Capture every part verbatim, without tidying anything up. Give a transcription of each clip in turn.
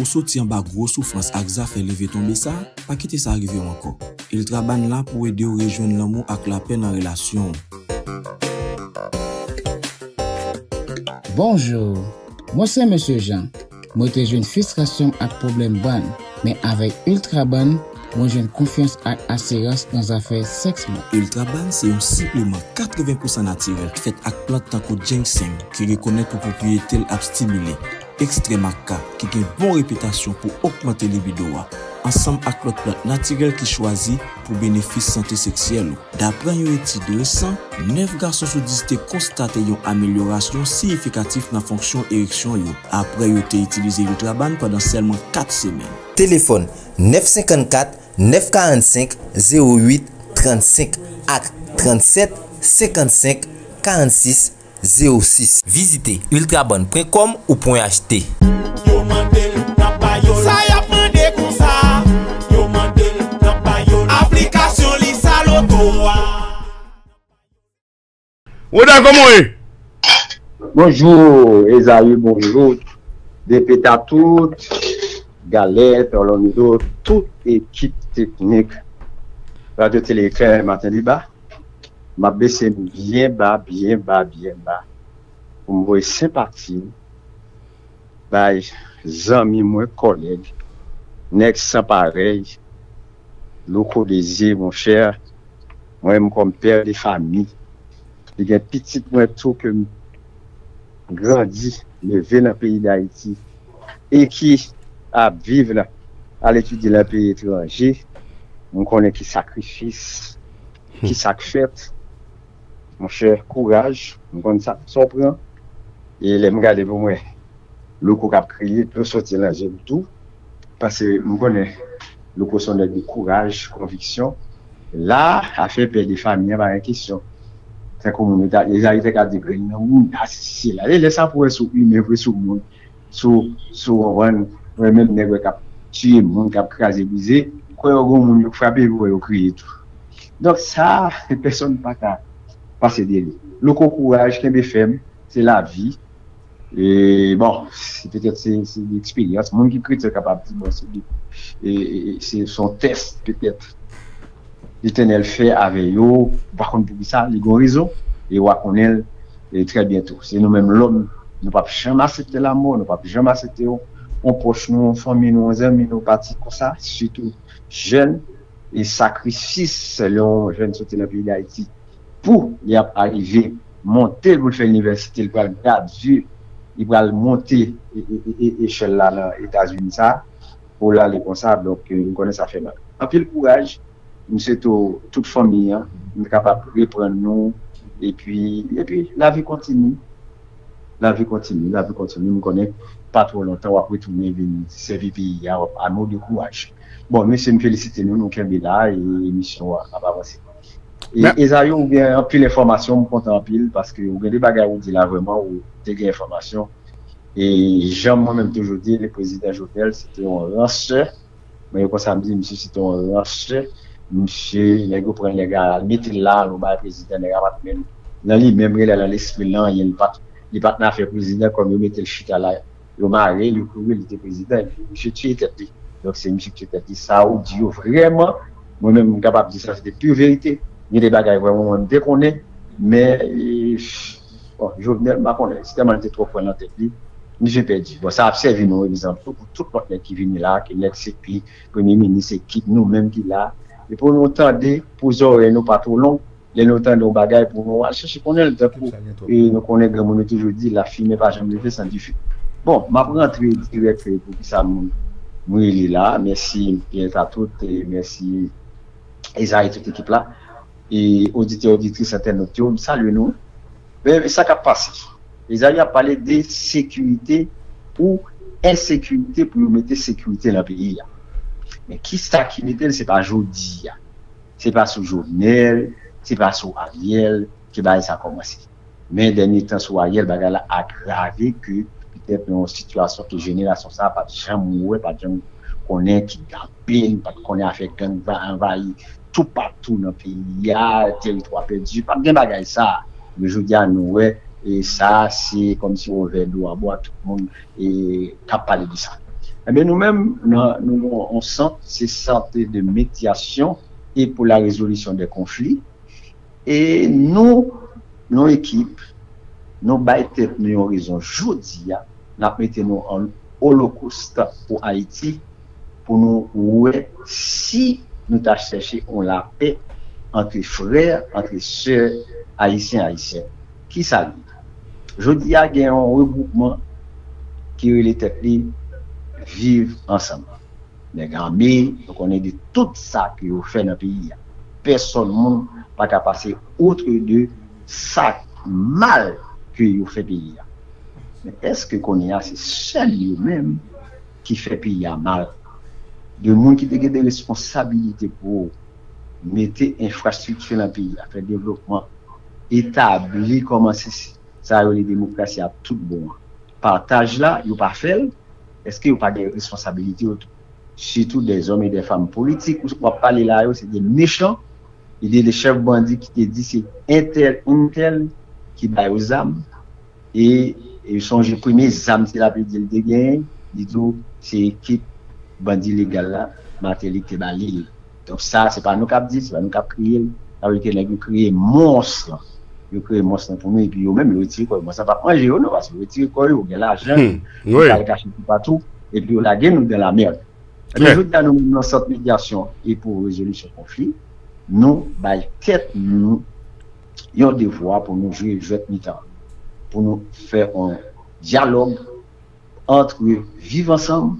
Ou sorti en bas gros souffrance ak za fait lever tomber ça, pas quitter ça arriver encore. Ultra Ban là pour aider ou rejoindre l'amour ak la peine en relation. Bonjour, moi c'est Monsieur Jean. Moi j'ai une frustration ak problème ban, mais avec Ultra Ban, moi j'ai une confiance et assurance dans affaires sexe. Ultra Ban, c'est un supplément quatre-vingts pour cent naturel fait avec plante tanko ginseng qui reconnaît pour propriété abstimulée. Extrême A K qui a une bonne réputation pour augmenter les libido, ensemble avec l'autre plante naturelle qui choisit pour bénéfice santé sexuelle. D'après une étude récente, neuf garçons sur dix ont constaté une amélioration significative dans la fonction érection après avoir utilisé Ultra Ban pendant seulement quatre semaines. Téléphone neuf cinq quatre, neuf quatre cinq, zéro huit, trente-cinq A C trente-sept, cinquante-cinq, quarante-six, zéro six. Visitez ultraban point com ou point acheter. Bonjour, Esaïe, bonjour. Des pétatouts, galère, Orlando, toute équipe technique. Radio Tele Eclair, Matin Debat. Ma baissé bien bas, bien bas, bien bas. Pour me voir sympathie, bah, amis, moi, collègues, next pareil, locaux désir, mon cher, moi, comme père de famille, il y a petit point tout que grandi, levé dans le pays d'Haïti, et qui a vivre à l'étude de la pays étranger, on connaît qui sacrifice, qui sacrifice, mon cher, courage, on ça s'en prend, et les m'garder pour moi, le coup qu'a crié, peut sortir là, j'aime tout, parce que on connaît le coup son de courage, conviction, là, a fait perdre des familles, par une question. C'est comme les Haïtiens qui ont dit, non, c'est là, les laissez pour eux sous une, pour eux sous le monde, sous, sous, même, même, les gens qui tué le monde, qui ont crasé, brisé, quand ils ont frappé, ils ont crié tout. Donc, ça, personne ne peut pas passer des liens. Le courage qu'elle me fait, c'est la vie. Et bon, c'est peut-être l'expérience. Mon qui critique est capable de c'est son test, peut-être. L'éternel fait avec eux. Par contre, pour ça, il y a raison. Et on connaît très bientôt. C'est nous-mêmes l'homme. Nous ne pouvons jamais accepter l'amour. Nous ne pouvons jamais accepter. On proche nous, on famille nous, on aime nos parties comme ça. Surtout jeunes. Et sacrifice selon jeunes sortis dans le pays d'Haïti pour y arriver, monter pour faire l'université, il va le graduer, il va monter l'échelle là dans les États-Unis, ça, pour là les responsables, donc nous connaissons ça fait mal. En plus, le courage, nous sommes tout, toute famille, nous hein, sommes capables de reprendre nous, et puis, et puis la vie continue, la vie continue, la vie continue, nous connaissons pas trop longtemps, après tout, nous venons servir pays à nous de courage. Bon, monsieur, me félicite, nous, nous sommes là et l'émission va avancer. Et ils ont bien pile l'information, nous comptons en pile parce que vous avez des bagages où là vraiment, où des informations. Et j'aime moi-même toujours dire, le président Jovenel, c'était un lanceur. Mais quand ça me dit, monsieur, c'était un lanceur. Monsieur, les gars prennent les gars, mettez-les là, nous, le président, les gars, même. Dans lui-même, il a l'esprit là, il n'y a pas de faire président comme il mettait le chute là. Il m'a arrêté, il courait, il était président, et puis monsieur, tu étais là. Donc, c'est M. qui a dit ça, ou Dieu, vraiment. Moi-même, je suis capable de dire ça, c'est de pure vérité. Il y a des bagages vraiment déconnés, mais bon, Jovenel m'a connu. C'est tellement trop prenant tête, mais j'ai perdu. Bon, ça a servi nous, exemple, pour tout le monde qui vient là, qui est l'ex-C P, Premier ministre, qui nous-mêmes qui là. Et pour nous entendre, pour nous nous pas trop long, les nous entendre nos bagages pour nous. Je sais qu'on est le temps pour et nous connaissons, comme on a toujours dit, la fille n'est pas jamais fait sans diffuser. Bon, je vais rentrer direct pour que ça me. Oui, il est là. Merci Pierre à toutes et merci Esaïe et toute l'équipe là. Et auditeurs, auditrices, internautes, salut nous. Mais ça qui a passé. Esaïe a parlé de sécurité ou insécurité pour mettre sécurité dans le pays. Mais qui ça qui mettait, c'est pas Jodi. C'est pas sous Jovenel, c'est pas sous Ariel que ça a commencé. Mais dernier temps sous Ariel, il a aggravé que peut-être une situation qui génération ça pas de gens mourir, pas de gens qu'on est qui gapine, pas qu'on est avec gang va envahir tout partout dans le pays, il y a territoire perdu, pas de bagaille ça. Mais je dis à nous et ça c'est comme si on avait l'eau à boire tout le monde et cap parler de ça. Eh bien, nous-mêmes, nous, nous, on sent ces santé de médiation et pour la résolution des conflits. Et nous, nos équipes, nous battons nos horizons aujourd'hui, nous mettons en holocauste pour Haïti, pour nous ouais, si nous t'a cherché on la paix entre frères, entre sœurs, haïtiens, haïtiens. Qui s'allie? Je dis à un regroupement qui est les vivre ensemble. Les grands-mères, donc on est de tout ça qui est fait dans le pays. Personne monde pas qu'à passer autre de ça mal qui est fait pays. Mais est-ce que qu'on y a c'est seul lui-même qui fait pays à mal? De monde qui a des responsabilités pour mettre infrastructure dans le pays, faire développement, établir comment c'est ça a les démocraties à tout bon. Partage là, il n'y a pas fait. Est-ce qu'il n'y a pas de responsabilité autour? Surtout des hommes et des femmes politiques, où on parle là, c'est des méchants, il y a des chefs bandits qui te disent c'est un tel, un tel qui bat aux âmes, et ils sont les premiers âmes, c'est la plus de dégain, ils disent c'est l'équipe bandit légale là, Martelique et Balil. Donc ça, c'est pas nous qui avons dit, c'est pas nous qui avons crié, ils ont créé monstre, ils ont créé monstre pour nous, et puis ils ont même retiré quoi, ça va manger, non, parce qu'ils ont retiré quoi, ils ont gagné l'argent, ils ont caché tout partout, et puis ils ont gagné nous de la merde. Je dis à nous, dans cette médiation et pour résoudre ce conflit, nous, tête, nous, il y a un devoir pour nous jouer le jeu de mi-temps, pour nous faire un dialogue entre vivre ensemble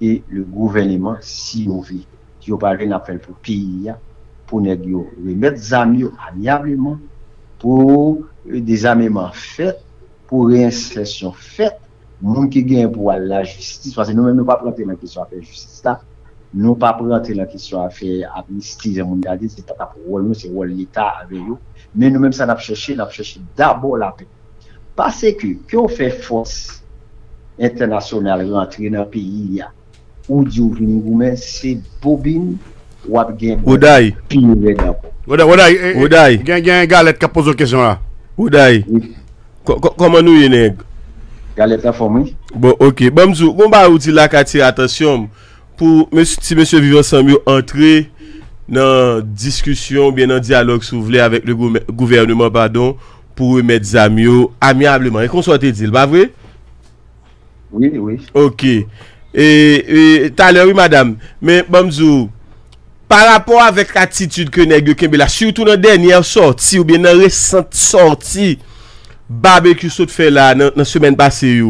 et le gouvernement, si nous vivons. Je parle d'un appel pour le pays, pour nous remettre des amis amiablement, pour des amènements faits, pour réinsertion faite. Nous qui gagnons pour la justice, parce que nous-mêmes, nous ne pas planter la question de la justice, nous ne pas planter la question de l'amnistie, c'est pas pour nous, c'est pour l'État avec nous, mais nous-mêmes, ça nous cherché, nous cherché d'abord la paix. Parce que, quand on fait force internationale rentrer dans le pays, ou du Vini-Goumen, c'est bobine, ou à gagner. Ou d'aille. Ou d'aille. Ou d'aille. Il y a un galette qui a posé une question là. Ou d'aille. Comment nous y est? Bon, ok. Bon, je vous dis là, attention, pour si M. Vivant Samuel entrer dans discussion, bien dans dialogue, si vous voulez, avec le gouvernement, pardon, pour remettre Zamio amiablement. Et qu'on soit dit, pas vrai? Oui, oui. Ok. Et tout à l'heure, oui, madame. Mais, bon, par rapport avec l'attitude que Nègre Kembela, surtout dans la dernière sortie, ou bien dans la récente sortie, barbecue saute fait là dans la semaine passée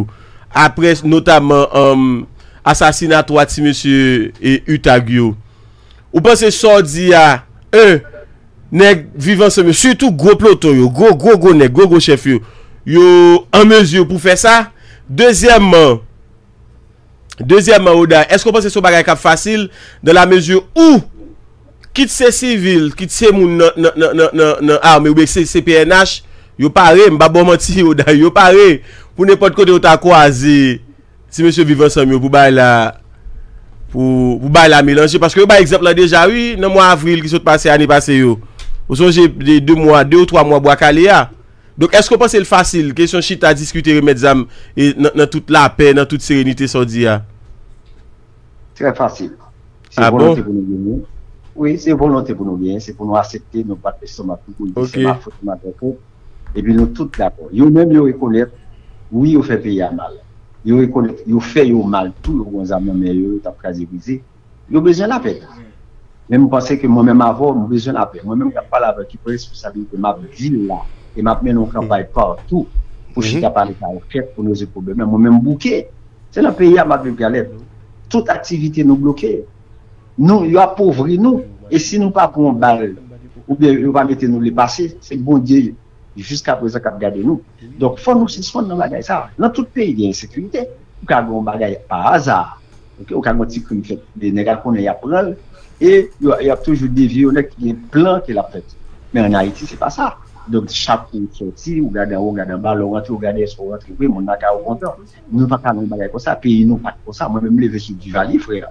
après notamment um, assassinat trois ti monsieur et Utagio. Ou pensez sorti à un nèg vivant ce monsieur surtout gros peloton yo gros gros gros nèg gros gros chef yo yo en mesure pour faire ça. Deuxièmement deuxièmement Oda, est-ce qu'on pensez ce bagage cap facile dans la mesure où quitte ces civils, quitte ces moun nan nan nan nan armée ou bien ces P N H yo paré m'ba bon menti yo da yo paré pour n'importe côté ou ta croisé si monsieur vivant Samuel pour bail la pour pour bail la mélanger parce que par exemple là déjà oui dans mois avril qui s'est passé année passée yo vous songez des deux mois deux ou trois mois bois caléa. Donc est-ce que vous pensez le facile question chita discuter remettre zam et dans toute la paix dans toute sérénité sans dire très facile c'est ah bon bon? Oui c'est volonté pour nous bien c'est pour nous accepter nous pas seulement pour c'est ma faute ma propos. Et puis nous tous d'accord. Ils même ils reconnaissent, oui, ils fait payer mal. Ils reconnaissent, ils fait mal tout, ils ont mais ils ont quasi brisé. Ils ont besoin de la paix. Même je pensais que moi-même avant, j'ai besoin de la paix. Moi-même, je parle avec qui prend responsabilité de ma ville là. Et maintenant, on travaille partout pour que je parle de la pour nos problèmes. Moi-même, bouquet. C'est le pays à ma ville galère. Toute activité nous bloquée. Nous, ils appauvris nous. Et si nous ne pas prendre balle, ou bien ils ne pas mettre nous les passer, c'est bon Dieu. Jusqu'à présent, qu'on garde nous. Donc, il faut nous suspendre dans la bagaille. Dans tout pays, il y a insécurité. Il y a un bagaille par hasard. Il y a un petit crime fait. Les nègres qu'on a appris. Et il y a toujours des violents qui ont plein qui l'a fait. Mais en Haïti, ce n'est pas ça. Donc, chaque coup sorti, on regarde on regarde en bas, on rentre, on regarde sur on rentre. Oui, on n'a qu'à au compteur. Nous n'avons pas de bagaille comme ça. Pays, nous pas comme ça. Moi-même, je me lève sur Duvalier, frère.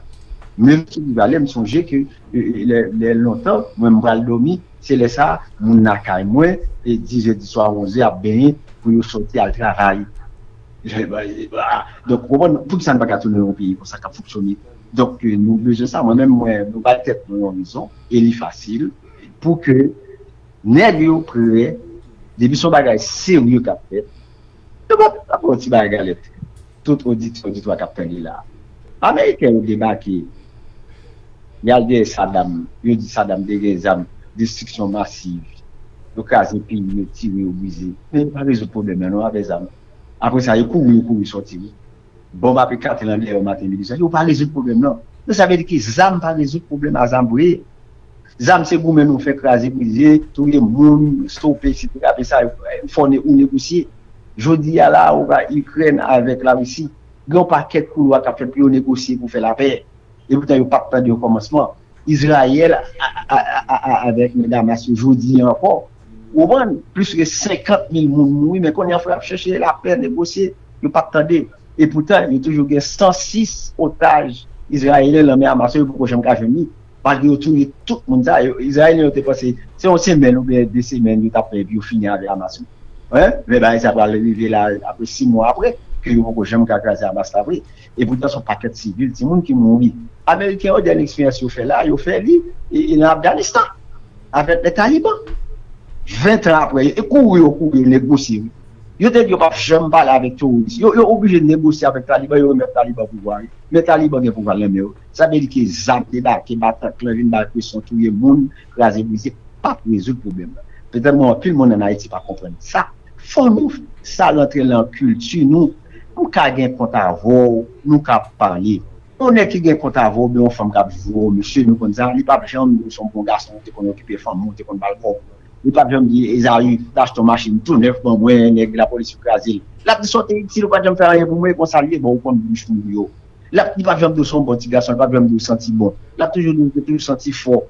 Même si Duvalier, je me songeais que les longtemps, moi-même, je me dormi. C'est là ça, mon nakaï moins, et dix heures du soir, onze heures, à baigner, pour sortir à travail. Donc, pour que ça ne va pas tourner au pays, pour ça qu'on fonctionne. Donc, nous, je sais, moi-même, nous battons nos horizons, et il est facile, pour que, n'est-ce pas, début son bagage sérieux qu'a fait, tout le monde a bagage, tout auditeur, auditoire qu'a fait là. Américain ont débarqué, il y a des Saddam, il y a des Saddam, des armes, destruction massive, le cas de pays, le tir, le brisé. Mais pas de problème, non, avec les armes. Après ça, il court, il court, il sortit. Bon, après quatre, il en est au matin, il dit, il n'y a pas résoudre le problème, non. Mais ça veut dire que les armes pas résoudre le problème à Zamboué. Les armes, c'est pour même nous faire craser, briser, tout le monde, stopper, et cetera. Après ça, il faut négocier. Je dis à la Ukraine avec la Russie, il n'y a pas quelques couloirs qui ont fait négocier pour faire la paix. Et pourtant, il n'y a pas perdu au commencement. Israël, avec mesdames, je dis encore, au moins, plus que cinquante mille mouns, mais qu'on y a fait chercher la paix, négocier, il n'y a pas attendu. Et pourtant, il y a toujours cent six otages israéliens dans la mer pour que je me cache. Parce que tout le monde, Israéliens ont passé, c'est une semaine ou deux semaines, ils ont perdu, fini avec Hamas. Mais ben, ça va arriver là, après six mois après, que je me cache à Hamas après. Et pourtant, son paquet civil, c'est le monde qui mourent. Les Américains ont des expériences, ils ont fait là, ils ont fait là, en Afghanistan, avec les talibans. vingt ans après, ils courent, ils courent, ils négocient. Ils disent qu'ils ne peuvent pas parler avec tout. Ils sont obligés de négocier avec les talibans, ils remettent les talibans au pouvoir. Mais les talibans ne peuvent pas les mettre. Ça veut dire qu'ils ont débarqué, ils battent, ils battent, ils sont tous les mondes, ils ont brisé, pas pour résoudre le problème. Peut-être que tout le monde en Haïti ne comprend pas ça. Il faut nous, ça rentrer dans la culture, nous, nous avons un compte à voir, nous avons parlé. On est qui a un compte à voir, mais on ne fait pas voir, monsieur, nous ne sommes pas jeunes, nous sommes bons garçons, on est occupés, nous sommes pas bons. Il n'y a pas de dire, ils arrivent, t'achètes ton machine, tout neuf, bon, moi, la police au Brésil. Là, ils sont ici, ils ne peuvent pas faire rien pour moi, ils vont s'allier, bon, on prend du chou. Là, ils ne peuvent pas de son bon petit garçon, ils ne peuvent pas de sentir bon. Là, toujours, ils ne sentir fort.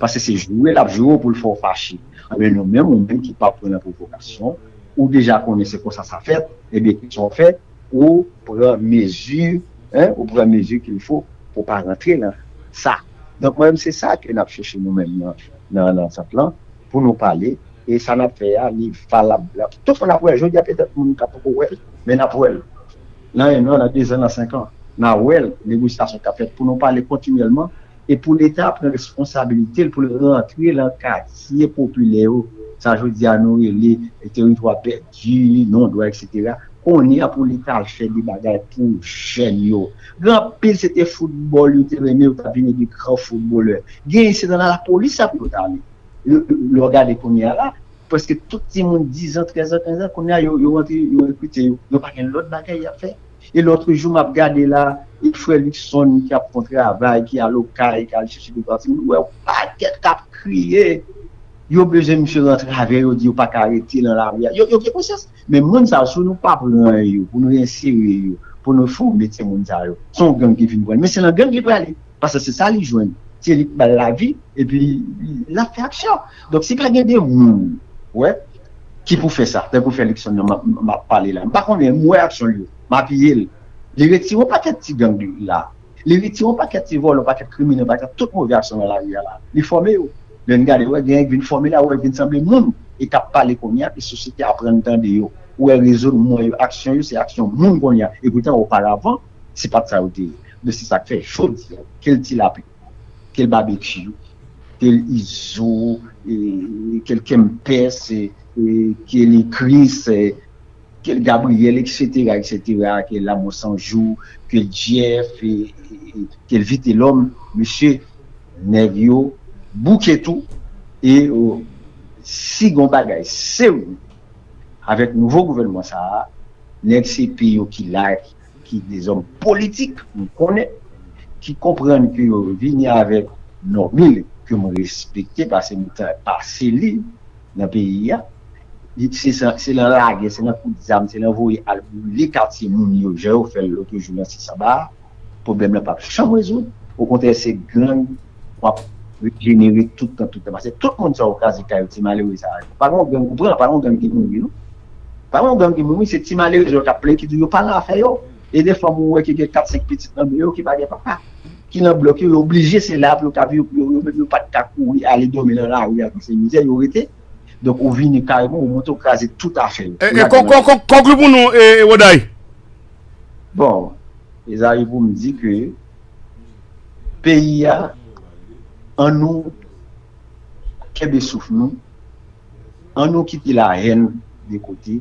Parce que c'est jouer, là, jouer pour le fort fâché. Mais nous-mêmes, on ne peut pas prendre la provocation, ou déjà qu'on sait comment ça s'est fait, et bien, qu'ils sont faits, ou prendre mesure, hein, ou prendre mesure qu'il faut pour ne pas rentrer dans ça. Donc, moi-même, c'est ça que nous avons cherché nous-mêmes dans ce plan. Pour nous parler, et ça n'a fait à valable. Tout ce qu'on a fait, je dis à peut-être que nous avons fait, mais nous avons fait. Là, nous avons deux ans, nous avons cinq ans. Nous avons fait les négociations qu'on a faites pour nous parler continuellement et pour l'État prendre responsabilité pour rentrer dans le quartier populaire. Ça, je dis à nous, les territoires perdus, non-droits, et cetera. On est pour l'État faire des bagages pour géniaux. Grand pile, c'était football, il était venu, il était du grand footballeur. Gain, c'est dans la police, ça peut aller. Le regard de qu'on y a là, parce que tout le monde, dix ans, treize ans, quinze ans, qu'on y a, ils ont écouté, ils n'ont pas l'autre bagaille à faire. Et l'autre jour, m'a regardé là, il faut Luxon qui a rencontré travail, qui a local, qui a cherché du parti, ouais, pas qu'elle a crié. Ils ont besoin de monsieur rentrer avec, ils ont dit, ils n'ont pas arrêté dans la rue. Ils ont fait conscience. Mais nous, ça, nous ne pas pour nous, pour nous insérer, pour nous former, c'est mon ça. C'est un gang qui vient nous. Mais c'est un gang qui peut aller. Parce que c'est ça, les jeunes. C'est la vie et puis la fait action. Donc, si vous avez des gens qui pour faire ça, pour faire l'élection, je vais parler là. Par contre, moi, action, je vais payer. Les retirons pas qu'un petit gang là. Les retirons pas qu'un petit vol, pas qu'un criminel, pas qu'un tout mauvais action dans la vie là. Les former, les gars, les gens qui viennent former là, ils viennent sembler monde et qui parlent qu'on y a, puis la société apprend à entendre eux. Ou elle résout mon action, c'est action monde qu'on y a. Et pourtant, auparavant, c'est pas de ça. Mais c'est ça que fait chaud. Quel type appelé quel barbecue, quel iso, quel Kempes, quel Chris, quel Gabriel, et cetera, et cetera, quel Lamo Sanjou, quel Jeff, quel Vite l'homme, monsieur Nevio, bouquet tout, et si on bagaille, c'est où? Avec le nouveau gouvernement, ça, l'ex-C P O qui l'a, qui des hommes politiques, on connaît, qui comprennent que vous venez avec nos mille, que vous respectez parce que vous êtes passé libre dans le pays. C'est dans la guerre, c'est dans le coup des armes, c'est dans les quartiers où vous faites l'autre jour dans six cents bars. Le problème n'est pas jamais résolu. Au contraire, c'est grand, on peut générer tout le temps, tout le temps. Parce que tout le monde est au cas de caillou, c'est malheureux. Par contre, vous prenez par contre un gang qui mourit. Par contre, un gang qui mourit, c'est petit malheureux qui appelle, qui dit pas la affaire. Et des fois, vous voyez qu'il y a quatre cinq petites femmes qui ne parlent pas, qui l'ont bloqué, ils sont obligés, c'est là, pour qu'ils ne pas de cacou, aller dormir dans la rue, c'est une misère, ils ont été. Donc, on vient carrément, on monte au cas, c'est tout à fait. Conclue pour nous, Wadaï. Bon, ils arrivent pour me dire que pays a en nous qu'est-ce souffle nous, en nous quitter la haine des côtés,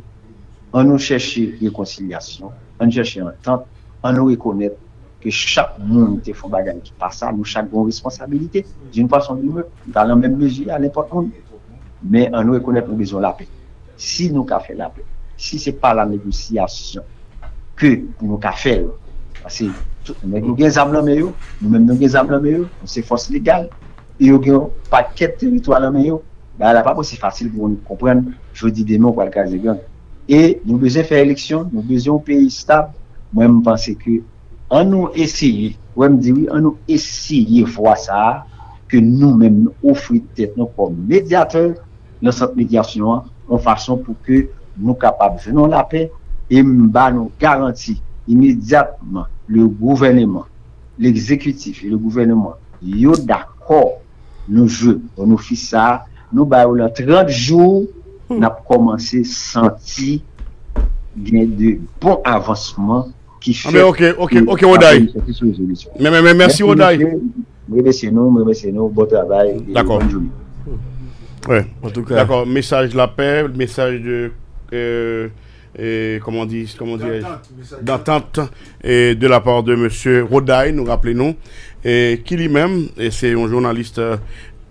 en nous chercher réconciliation, en chercher entente, en nous reconnaître que chaque monde te font bagarre qui passe à nous, chaque bonne responsabilité, d'une façon ou d'une autre, dans la même mesure à n'importe où. Mais en nous reconnaître nous besoin de la paix. Si nous avons fait la paix, si c'est pas la négociation que nous avons fait, parce que nous avons des armes, nous même nous avons des armes, nous avons des forces légales, et nous avons un paquet de territoires, nous avons c'est facile pour nous comprendre, je dis des mots pour le cas de gang. Et nous besoin faire élection, nous besoin un pays stable. Moi, je pense que, en nous essayant, moi, je dis oui, en nous essayant de voir ça, que nous-mêmes nous offrons peut-être comme médiateurs dans cette médiation, en façon pour que nous capables de la paix et bah, nous garantir immédiatement le gouvernement, l'exécutif et le gouvernement, ils sont d'accord, nous jouons, nous faisons ça, nous baillons trente jours, nous avons commencé à sentir de bons avancements qui font. Mais ok, ok, ok, Odaï. Mais, mais, mais merci, Odaï. Merci, nous, merci, nous, bon travail. D'accord. Ouais, en tout cas. D'accord, message de la paix, message de. Euh, Et comment dit, comment dirais-je, d'attente de la part de M. Rodaille, nous rappelons, et qui lui-même, c'est un journaliste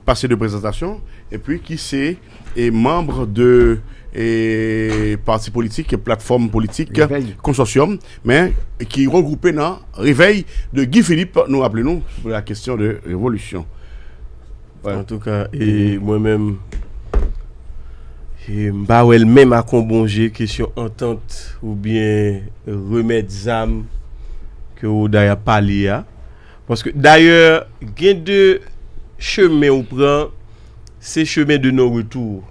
passé de présentation, et puis qui c'est est membre de et, parti politique et plateforme politique, Réveil. Consortium, mais qui regroupé dans Réveil de Guy Philippe, nous rappelons, pour la question de révolution. Ouais. En tout cas, et moi-même... Et bah ouais, même à combongé question entente ou bien remettre zam que vous d'ailleurs parlé à. Parce que d'ailleurs, il y a deux chemins qu'on prend, c'est le chemin de nos retours.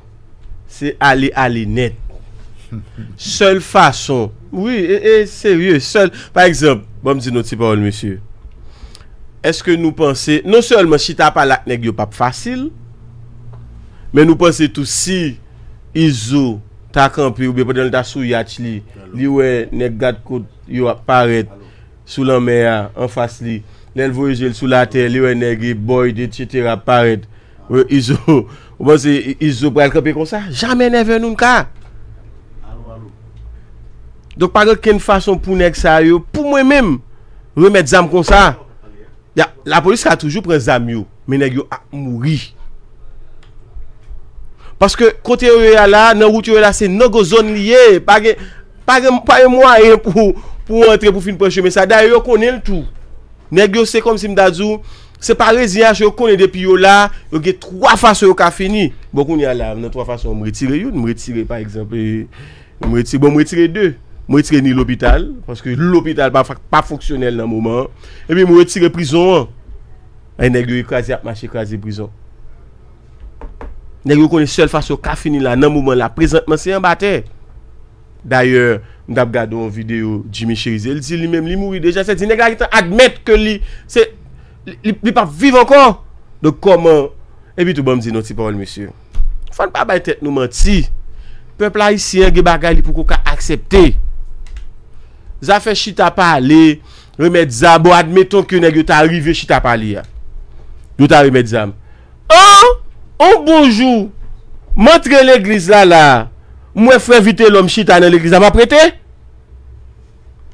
C'est aller, aller net. Seule façon, oui, et, et sérieux, seul. Par exemple, bon, dis notre parole, monsieur. Est-ce que nous pensons, non seulement si t'as pas la nègre, pas facile, mais nous pensons tout si. Izo, ta campé ou bien pendant ta souillage li, li ouais nèg gade côte yo apparaît sous la mer en face li, l'el voyage sous la terre, li ouais nèg boy et cetera apparaît. Ouais Izo, ou pense Izo pral camper comme ça, jamais never nous ka. Donc par aucune façon pour nèg ça yo, pour moi même remettre zam comme ça. La police a toujours pris zam yo, mais nèg yo a mouri. Parce que côté là, dans route là, c'est nos zones liées, pas pas pas moyen pour pour entrer pour finir prendre mais ça d'ailleurs connaît le tout. Nèg c'est comme si m'dazou, c'est parisien, je connais depuis là, il y a trois façons qu'a fini. Bon qu'on y a là, dans trois façons, me retirer une, me retirer par exemple, me retirer bon me retirer deux, me retirer ni l'hôpital parce que l'hôpital pas pas fonctionnel dans moment et puis me retirer prison. Un nèg écrasé a marché écrasé prison. Nous connaissons seul face au cas fini là, dans le moment là, présentement c'est un bataille. D'ailleurs, nous avons regardé une vidéo de Jimmy Chérizier, il dit lui-même, il mourit déjà, c'est dit, il admettre que lui, c'est, il ne pas vivre encore. Donc comment, et puis tout le monde dit, non, c'est pas le monsieur. Il ne faut pas tête nous mentir. Le peuple haïtien, il y a des choses pour qu'on accepte. Ça fait chita parler, remettre zam, admettons que nous sommes arrivés chita parler. Nous sommes remettre zam. Oh! Un bonjour, montrez l'église là, là. Moi, frère, vite l'homme chita dans l'église. M'a prêté?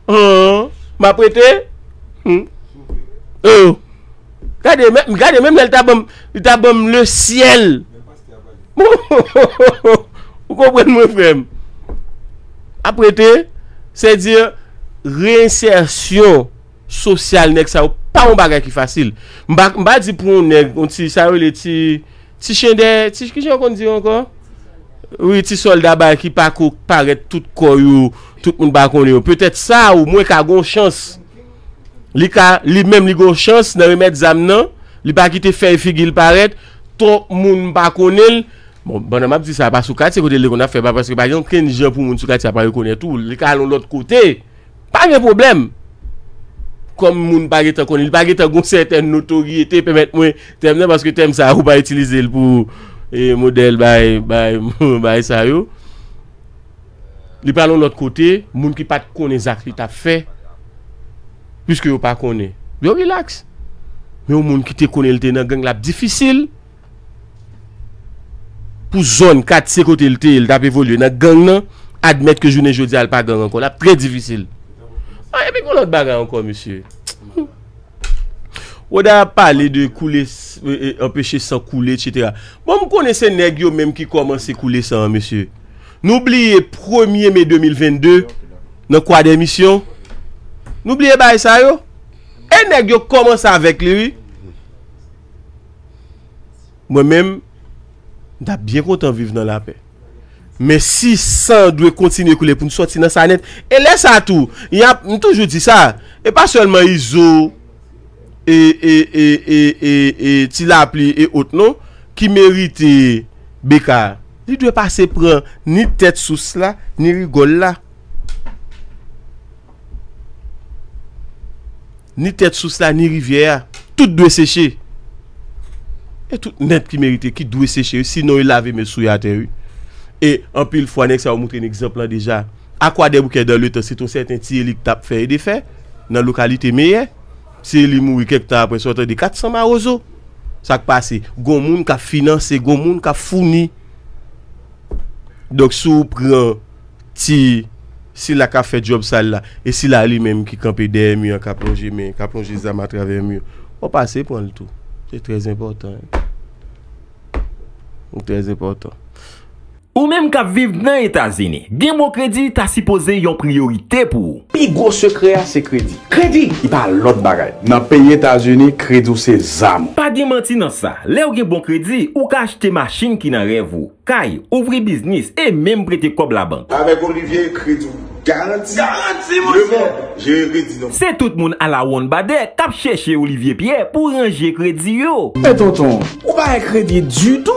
Oh, m'a prêté? Hmm? Oh, regardez, regardez, même le tabam, le ciel. Vous comprenez, mon frère? A prêté, c'est dire réinsertion sociale, n'est-ce pas un bagage qui est facile. M'a dit pour un nègre, on dit ça, il est. Ti chende, ti ki j'en dit encore? Oui, ti soldat ba qui pa ko paraît tout koyo, tout moun ba konne. Peut-être ça ou moins ka gon chance. Li ka li même li gon chance nan remettre zam nan, li pa kite fè figil paraît, tout moun ba konne. Bon, bon m'a dit ça pas sou quartier côté le qu'on a fait parce que par exemple ken gens pour moun sou quartier pa reconnaître tout, li ka allon l'autre côté. Pas de problème. Comme moun pa gètan konn, il pa gètan gon certaine notoriété permettre moi terme parce que terme ça ou pas utiliser pour et modèle bay bay bay ça yo. Li parlons l'autre côté, moun ki pa konn exact li t'a fait, puisque vous ne connaissez pas. Vous relax. Mais au monde qui te connaît le gang la difficile. Pour zone quatre C côté le il t'a évolué dans gang admettre que journée jodi al pas gang encore là très difficile. Et puis on l'autre bagarre encore monsieur. On a parlé de couler, empêcher sans couler, et cetera. Bon, vous connaissez les nègres même qui commencent à couler sans, monsieur. N'oubliez premier mai deux mille vingt-deux, dans quoi d'émission? N'oubliez pas ça, yo. Et les nègres commencent avec lui. Moi-même, je suis bien content de vivre dans la paix. Mais si ça doit continuer à couler pour nous sortir dans sa net, et laisse ça tout. Il y a toujours dit ça. Et pas seulement I S O. Et et et et et il a appelé et autres non qui mérite Beka. Il doit pas se prendre ni tête sous cela ni rigole là. Ni tête sous cela ni rivière, tout doit sécher. Et tout net qui mérite qui doit sécher sinon il lave mes souilles à terre. Et en pile fois next ça vous montre un exemple là déjà. À quoi des bouquets dans le temps c'est un certain tir tape fait et défait dans localité meilleure. C'est lui mourir quelques temps après sortir de quatre cents marozo. Ça qui passe, gomoun qui a financé, gomoun qui a fourni. Donc si vous prenez, si la qui a fait job sale là, et si la lui-même qui campe derrière mur, qui a plongé, qui a plongé les amas à travers mur, on passe pour le tout. C'est très important. C'est très important. Ou même qu'à vivre dans les États-Unis, bien mon crédit, t'as supposé yon priorité pour. Pi gros secret, c'est crédit. Crédit, il pas l'autre bagaille. Dans pays États-Unis, crédit ou c'est zam. Pas de menti dans ça. Là où bon crédit, ou ka acheter machine qui nan rêve ou. Kay, ouvrir business et même prêter comme la banque. Avec Olivier, crédit. Garanti, garanti, monsieur. J'ai crédit. C'est tout le monde à la one badet, cap chercher Olivier Pierre pour ranger crédit yo. Mais tonton, ou pas un crédit du tout.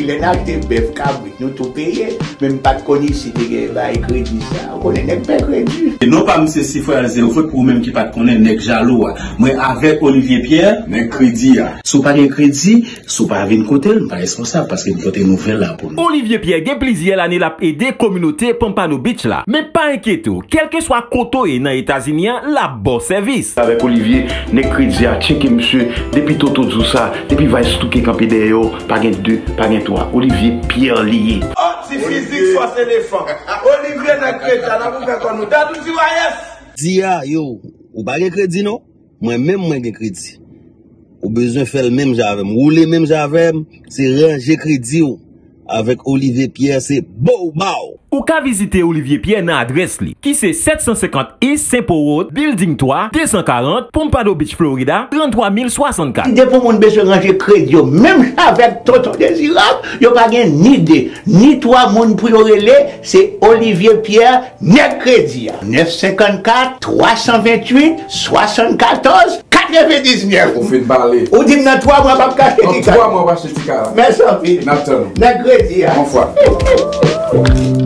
Il est là que tu es câble, nous tout payé, même pas de connaissance, tu as crédit ça, on est pas crédit. Et non pas monsieur si frère zéro faute pour même qui pas de connaître nèg jaloux. Moi avec Olivier Pierre, nèg crédit. Sou pas de crédit, sou pas vinn côté, pas responsable parce que côté nouvelle là pour nous. Olivier Pierre gain plaisir l'année l'a aider communauté Pompano Beach là. Mais pas inquiété, quel que soit côté dans États-Unis, la bon service. Avec Olivier, nèg crédit, checker monsieur, depuis tout tout ça, depuis vice tout qui camper derrière, pas gain pas bien toi, Olivier Pierre lié. Oh, c'est physique, soit c'est éléphant. Olivier n'a crédit, la boucle est comme nous. T'as tout dit, yes. Dia, yo, ou pas de crédit, non? Moi-même, moi, de crédit. Ou besoin faire le même, j'avais. Rouler même, j'avais. C'est ranger crédit, avec Olivier Pierre, c'est beau, beau. Ou ka visiter Olivier Pierre dans l'adresse li, qui c'est sept cent cinquante East Saint-Paul Road, Building trois, deux cent quarante, Pompano Beach, Florida, trente-trois mille soixante-quatre. Dès pour moun besoin ranger crédit, même avec Toto Désirable, yo pas gen ni idée, ni trois moun pou yo rele, c'est Olivier Pierre, net crédit. neuf cinq quatre, trois deux huit, sept quatre, neuf neuf. Ou fin parler. Ou dit nan trois mois pas cacher dit ça. trois mois pas cacher dit ça. Merci en fait. Net crédit. Bonsoir.